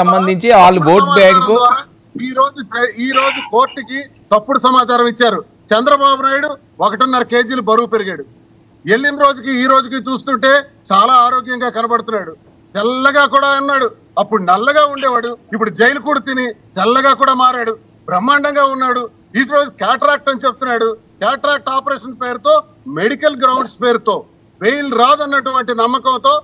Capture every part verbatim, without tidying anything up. సంబంధించి వాళ్ళు vote bank ఈ రోజు ఈ రోజు కోర్టుకి తప్పుడు సమాచారం ఇచ్చారు. చంద్రబాబు నాయుడు ఒకటిన్నర కేజీలు బరువు పెరిగాడు. ఎల్లిన రోజుకి ఈ రోజుకి చూస్తుంటే చాలా ఆరోగ్యంగా కనబడుతున్నాడు. తెల్లగా కూడా ఉన్నాడు. అప్పుడు నల్లగా ఉండేవాడు. ఇప్పుడు జైలు కూడా తిని తెల్లగా కూడా మారాడు. బ్రహ్మాండంగా ఉన్నాడు. ఈ రోజు క్యాటరాక్ట్ అని చెప్తున్నాడు. క్యాటరాక్ట్ ఆపరేషన్ పేరుతో మెడికల్ గ్రౌండ్స్ పేరుతో బెయిల్ రాదన్నటువంటి నమ్మకంతో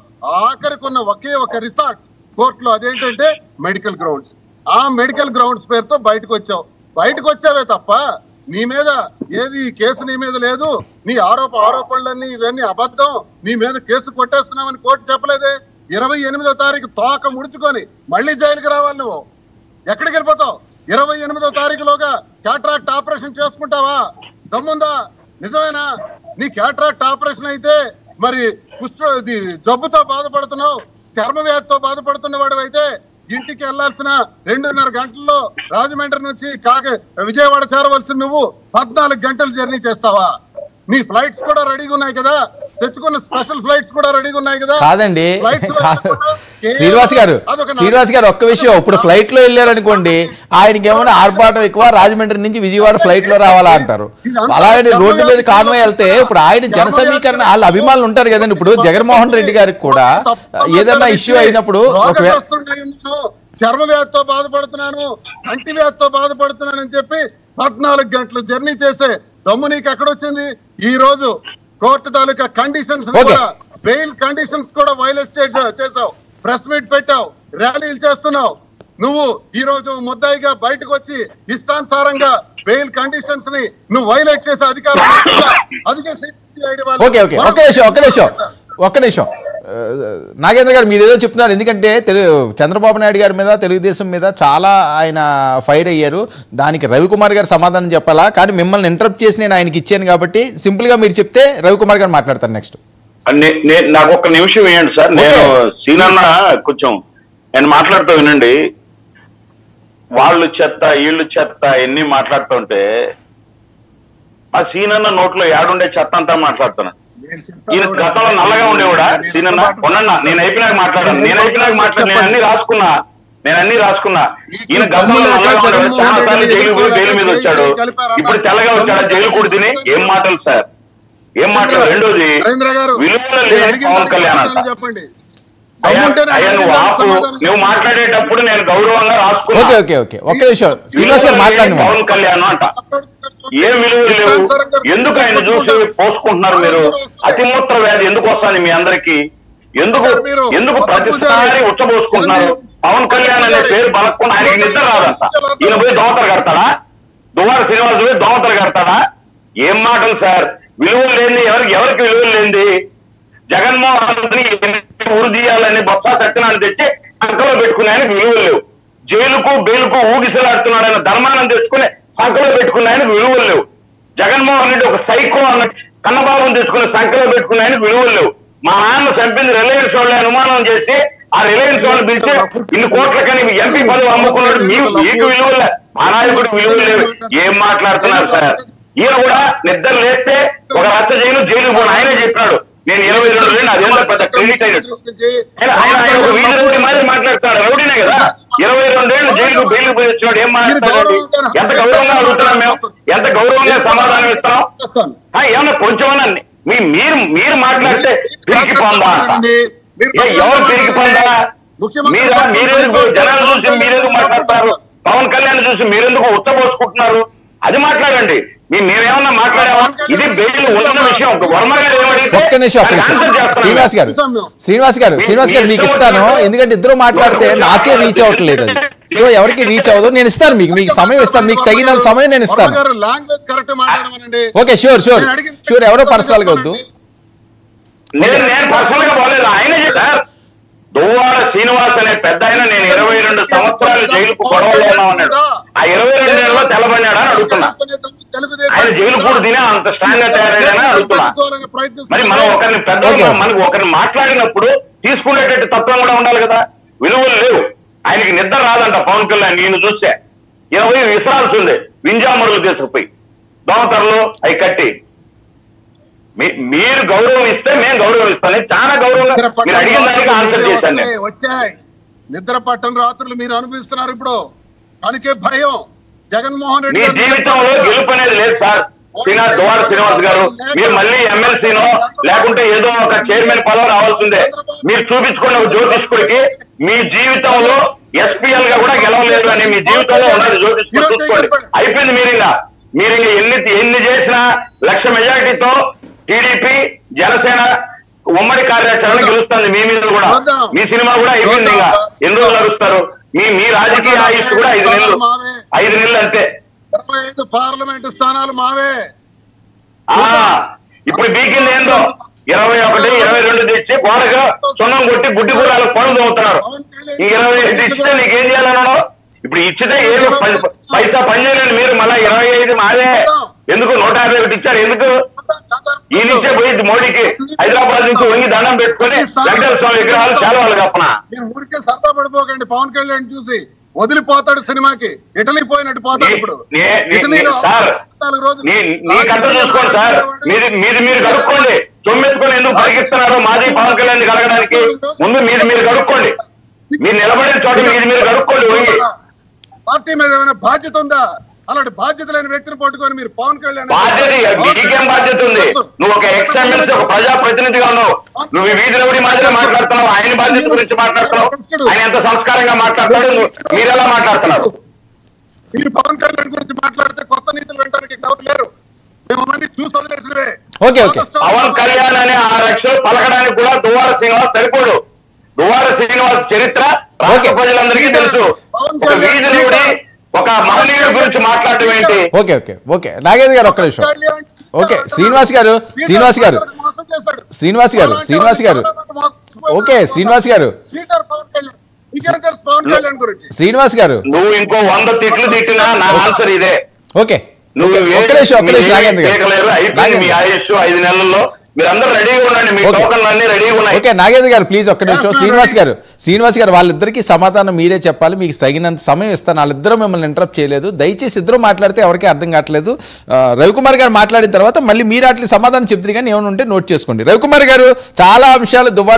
ఆఖరికున్న ఒకే ఒక రిసార్ట్ కోర్టులో అదేంటంటే మెడికల్ గ్రౌండ్స్. ఆ మెడికల్ గ్రౌండ్స్ పేరుతో బయటకు వచ్చావు. బయటకు వచ్చావే తప్ప నీ మీద ఏది కేసు నీ మీద లేదు. నీ ఆరోప ఆరోపణలన్నీ ఇవన్నీ అబద్ధం. నీ మీద కేసు కొట్టేస్తున్నామని కోర్టు చెప్పలేదే. ఇరవై ఎనిమిదో తారీఖు తోక ముడుచుకొని మళ్ళీ జైలుకి రావాలి. నువ్వు ఎక్కడికి వెళ్ళిపోతావు? ఇరవై ఎనిమిదో తారీఖులోగా క్యాట్రాక్ట్ ఆపరేషన్ చేసుకుంటావా? దమ్ముందా? నిజమేనా? నీ క్యాట్రాక్ట్ ఆపరేషన్ అయితే మరి కుష్ఠ జబ్బుతో బాధపడుతున్నావు, చర్మ వ్యాధితో బాధపడుతున్నవాడు అయితే ఇంటికి వెళ్లాల్సిన రెండున్నర గంటల్లో రాజమండ్రి నుంచి కాక విజయవాడ చేరవలసిన నువ్వు పద్నాలుగు గంటలు జర్నీ చేస్తావా? నీ ఫ్లైట్స్ కూడా రెడీగా ఉన్నాయి కదా, తెచ్చుకున్న స్పెషల్ ఫ్లైట్స్ కూడా రెడీగా ఉన్నాయి కదా. కాదండి శ్రీనివాస్ గారు, శ్రీనివాస్ గారు ఒక్క విషయం, ఇప్పుడు ఫ్లైట్ లో వెళ్ళారు అనుకోండి, ఆయనకి ఏమైనా ఆర్భాటం ఎక్కువ, రాజమండ్రి నుంచి విజయవాడ ఫ్లైట్ లో రావాలా అంటారు. అలాగే రోడ్డు మీద కాన్వాయ్ వెళ్తే ఇప్పుడు ఆయన జన సమీకరణ వాళ్ళ అభిమానులు ఉంటారు కదండి. ఇప్పుడు జగన్మోహన్ రెడ్డి గారికి కూడా ఏదన్నా ఇష్యూ అయినప్పుడు చర్మ వ్యాధితో బాధపడుతున్నాను, కంటి వ్యాధితో బాధపడుతున్నాను అని చెప్పి పద్నాలుగు గంటలు జర్నీ చేసే దమ్ము నీకు ఎక్కడొచ్చింది? ఈ రోజు కోర్టు తాలూకా కండిషన్స్ కూడా, బెయిల్ కండిషన్స్ కూడా వైలేట్ చేసావు. ప్రెస్ మీట్ పెట్టావు, ర్యాలీలు చేస్తున్నావు. నువ్వు ఈ రోజు ముద్దాయిగా బయటకు వచ్చి ఇష్టానుసారంగా బెయిల్ కండిషన్స్ ని నువ్వు వైలేట్ చేసే అధికారం. ఒక్క నిమిషం నాగేంద్ర గారు, మీరు ఏదో చెప్తున్నారు. ఎందుకంటే తెలుగు చంద్రబాబు నాయుడు గారి మీద, తెలుగుదేశం మీద చాలా ఆయన ఫైర్ అయ్యారు. దానికి రవికుమార్ గారు సమాధానం చెప్పాలా? కానీ మిమ్మల్ని ఇంటరప్ట్ చేసి నేను ఆయనకి ఇచ్చాను కాబట్టి సింపుల్ గా మీరు చెప్తే రవికుమార్ గారు మాట్లాడతారు. నెక్స్ట్ నాకు ఒక నిమిషం వేయండి సార్. నేను సీనన్న కొంచెం నేను మాట్లాడుతూ వినండి. వాళ్ళు చెత్త వీళ్ళు చెత్త ఎన్ని మాట్లాడుతుంటే ఆ సీనన్న నోట్లో ఏడుండే చెత్త అంతా మాట్లాడుతున్నాను. ఈయన గతంలో నల్లగా ఉండేవాడా? సీనన్న ఉండన్నా, నేను అయిపోయినాక మాట్లాడాను. నేను అయిపోయినాక మాట్లాడి నేను అన్ని రాసుకున్నా నేను అన్ని రాసుకున్నా ఈయన గతంలో నల్లగా ఉండేవాడు. చాలా సార్లు జైలు పోయి జైలు మీద వచ్చాడు. ఇప్పుడు తెల్లగా వచ్చాడు, జైలు కూడా తిని. ఏం మాటలు సార్, ఏం మాటలు? రెండోది, విలువలు లేని పవన్ కళ్యాణ్ అంట. నువ్వు మాట్లాడేటప్పుడు నేను గౌరవంగా రాసుకున్నాను. పవన్ కళ్యాణ్ అంట ఏం విలువలు లేవు. ఎందుకు ఆయన చూసి పోసుకుంటున్నారు మీరు? అతిమూత్ర వ్యాధి ఎందుకు వస్తుంది మీ అందరికి? ఎందుకు ఎందుకు ప్రతిసారి ఉచ్చబోసుకుంటున్నారు? పవన్ కళ్యాణ్ అనే పేరు బలకుండా ఆయనకి నిద్ర రాదంట. ఈయన పోయి దోమతలు కడతాడా? దువార శ్రీనివాస్ పోయి దోమతలు కడతాడా? ఏం మాటలు సార్! విలువలు లేని ఎవరికి ఎవరికి విలువలు లేని జగన్మోహన్ ఉరుదీయాలని బొత్స సత్యనాన్ని తెచ్చి సంఖలో పెట్టుకునే ఆయనకు విలువలు లేవు. జైలుకు బెయిలుకు ఊగిసలాడుతున్నాడని ధర్మానం తెచ్చుకునే సంఖలో పెట్టుకునే ఆయనకు విలువలు లేవు. జగన్మోహన్ రెడ్డి ఒక సైకో అన్న కన్నబాబును తెచ్చుకునే సంఖలో పెట్టుకునే ఆయనకు విలువలు లేవు. మా నాన్న చంపింది రిలయన్స్ వాళ్ళని అనుమానం చేసి ఆ రిలయన్స్ వాళ్ళని పిలిచి ఇన్ని కోట్లకని ఎంపీ పదవి అమ్ముకున్నాడు. మీకు మీకు విలువలు లేవు, మా నాయకుడికి విలువలు లేవు. ఏం మాట్లాడుతున్నారు సార్? ఈయన కూడా నిద్ర లేస్తే ఒక రచ్చ జైలు జైలు పోను. ఆయనే చెప్పినాడు నేను ఇరవై రెండు వేలు అదేందో పెద్ద క్రెడిట్ అయినట్టు ఆయన ఆయన ఒక వీధి రౌడీ మాదిరి మాట్లాడుతున్నాడు. రౌడీనే కదా. ఇరవై రెండు ఏళ్ళు జైలు బెయిల్ పోయి వచ్చాడు. ఏం మాట్లాడుతున్నాడు? ఎంత గౌరవంగా అడుగుతున్నాం మేము, ఎంత గౌరవంగా సమాధానం ఇస్తున్నాం. ఏమన్నా కొంచెం మీరు మీరు మాట్లాడితే పిరికి పొందా అంట. ఎవరు పిరికి పొందా? మీరా? మీరెందుకు జనాలు చూసి మీరెందుకు మాట్లాడతారు? పవన్ కళ్యాణ్ చూసి మీరెందుకు ఉచ్చబోసుకుంటున్నారు? అది మాట్లాడండి. మేమేమన్నా మాట్లాడామా? ఇది బెయిల్ ఉన్న విషయం. వర్మ గారు శ్రీనివాస్ గారు శ్రీనివాస్ గారు శ్రీనివాస్ గారు మీకు ఇస్తాను. ఎందుకంటే ఇద్దరు మాట్లాడితే నాకే రీచ్ అవ్వట్లేదు అది. సో ఎవరికి రీచ్ అవ్వదు. నేను ఇస్తాను మీకు, మీకు సమయం ఇస్తాను, మీకు తగిన సమయం నేను ఇస్తాను. ఓకే, షూర్ షూర్ షూర్ ఎవరో పర్సనల్ గా వద్దు. దువ్వాడ శ్రీనివాస్ అనే పెద్ద ఆయన నేను ఇరవై రెండు సంవత్సరాలు జైలుకు గొడవలు అన్నాడు. ఆ ఇరవై రెండు నెలలో తెలబడినాడా అని అడుగుతున్నా. ఆయన జైలు కూడా తినే అంత స్ట్రాంగ్ గా తయారయ్యాడని అడుగుతున్నా. మరి మనం ఒకరిని పెద్ద మనకు ఒకరిని మాట్లాడినప్పుడు తీసుకునేటట్టు తత్వం కూడా ఉండాలి కదా. విలువలు లేవు. ఆయనకి నిద్ర రాదంట పవన్ కళ్యాణ్. నేను చూస్తే ఇరవై విసరాల్సిందే వింజామరులు తీసుకుపోయి దోమతరలు అవి కట్టి. మీరు గౌరవం ఇస్తే మేము గౌరవం ఇస్తాను. చాలా గౌరవంగా మీరు అడిగిన దానికి ఆన్సర్ చేశాను. నిద్ర పట్టని రాత్రులు మీరు అనుభవిస్తున్నారు ఇప్పుడు. అందుకే భయం జగన్మోహన్ రెడ్డి జీవితంలో గెలుపు అనేది లేదు సార్. దువాడ శ్రీనివాస్ గారు మీరు మళ్ళీ ఎమ్మెల్సీనో లేకుంటే ఏదో ఒక చైర్మన్ పదవి రావాల్సిందే. మీరు చూపించుకున్న జ్యోతిష్కుడికి మీ జీవితంలో ఎస్పీఎల్ గా కూడా గెలవలేదు అని మీ జీవితంలో ఉన్నది జ్యోతిష్కుడు చూసుకోండి. అయిపోయింది. మీరు ఇలా మీరు ఇంకా ఎన్ని ఎన్ని చేసినా లక్ష మెజార్టీతో టీడీపీ జనసేన ఉమ్మడి కార్యాచరణ గెలుస్తుంది. మీ మీద కూడా మీ సినిమా కూడా అయిపోయింది. ఇంకా ఎన్ని రోజులు అరుస్తారు? మీ మీ రాజకీయ ఆయుష్ కూడా ఐదు నెలలు ఐదు నెలలు అంతే. ఇరవై ఐదు పార్లమెంటు స్థానాలు మావే. ఇప్పుడు బీకిల్ ఏందో ఇరవై ఒకటి ఇరవై రెండు తెచ్చి గోడగా సున్నం కొట్టి గుడ్డి కూరాలకు పనులు దొంగతున్నారు. ఈ ఇరవై ఐదు ఇచ్చితే నీకేం చేయాలన్నాడు? ఇప్పుడు ఇచ్చితే ఏదో పైసా పని చేయలేదు. మీరు మళ్ళీ ఇరవై ఐదు మావే ఎందుకు నూట యాభై ఒకటి ఇచ్చారు? ఎందుకు ఈయనిచ్చే పోయి మోడీకి హైదరాబాద్ నుంచి వంగి దండం పెట్టుకుని వెంకటేశ్వర స్వామి విగ్రహాలు చాలా వాళ్ళు కప్పన. మీరు ఊరికే సత్తా పడిపోకండి. పవన్ కళ్యాణ్ చూసి వదిలిపోతాడు సినిమాకి. ఇటలీ పోయినట్టు పోతాడు ఇప్పుడు. చూసుకోండి సార్, మీది మీరు కడుక్కోండి. చొమ్మెత్తుకొని ఎందుకు పరిగిస్తున్నారో మాజీ పవన్ కళ్యాణ్ కడగడానికి ముందు మీది మీరు కడుక్కోండి. మీరు నిలబడిన చోట మీది మీరు కడుక్కోండి. వంగి పార్టీ మీద ఏమైనా బాధ్యత ఉందా? అలాంటి బాధ్యత లేని వ్యక్తిని పట్టుకొని మీరు పవన్ కళ్యాణ్ బాధ్యతకేం బాధ్యత ఉంది? నువ్వు ఒక ఎక్స్ ఎమ్మెల్సీ ఒక ప్రజాప్రతినిధిగా ఉన్నావు. నువ్వు వీధిలోడి మాదిరి మాట్లాడుతున్నావు. ఆయన బాధ్యత గురించి మాట్లాడుతున్నావు. ఆయన ఎంత సంస్కారంగా మాట్లాడుతున్నాడు, మీరు ఎలా మాట్లాడుతున్నారు? మీరు పవన్ కళ్యాణ్ గురించి మాట్లాడితే కొత్త నీతులు వినడానికి ఎవరు లేరు. పవన్ కళ్యాణ్ అనే ఆ రక్షలు పలకడానికి కూడా దువ్వాడ శ్రీనివాస్ సరిపోడు. దువ్వాడ శ్రీనివాస్ చరిత్ర రాష్ట్ర ప్రజలందరికీ తెలుసు. ఒక వీధిలోడి ఒక మహనీయుడి గురించి మాట్లాడటం ఏంటి? ఓకే ఓకే ఓకే నాగేంద్ర గారు ఒక్క నిమిషం. ఓకే శ్రీనివాస్ గారు శ్రీనివాస్ గారు శ్రీనివాస్ గారు శ్రీనివాస్ గారు ఓకే శ్రీనివాస్ గారు శ్రీనివాస్ గారు నువ్వు ఇంకో వంద తిట్లు తిట్టినా నా ఆన్సర్ ఇదే. ఓకే నువ్వు ఒక్క నిమిషం ఒక్క నిమిషం నాగేంద్ర గారు అయిపోయింది. మీ ఆయుష్ ఐదు నెలల్లో ఓకే నాగేంద్ర గారు ప్లీజ్ ఒక్క నిమిషం. శ్రీనివాస్ గారు శ్రీనివాస్ గారు వాళ్ళిద్దరికీ సమాధానం మీరే చెప్పాలి. మీకు తగినంత సమయం ఇస్తాను. వాళ్ళిద్దరూ మిమ్మల్ని ఇంటరప్ట్ చేయలేదు. దయచేసి ఇద్దరు మాట్లాడితే ఎవరికీ అర్థం కావట్లేదు. రవికుమార్ గారు మాట్లాడిన తర్వాత మళ్ళీ మీరు అట్లా సమాధానం చెప్తారు. కానీ ఏమైనా ఉంటే నోట్ చేసుకోండి. రవికుమార్ గారు చాలా అంశాలు దువ్వాడ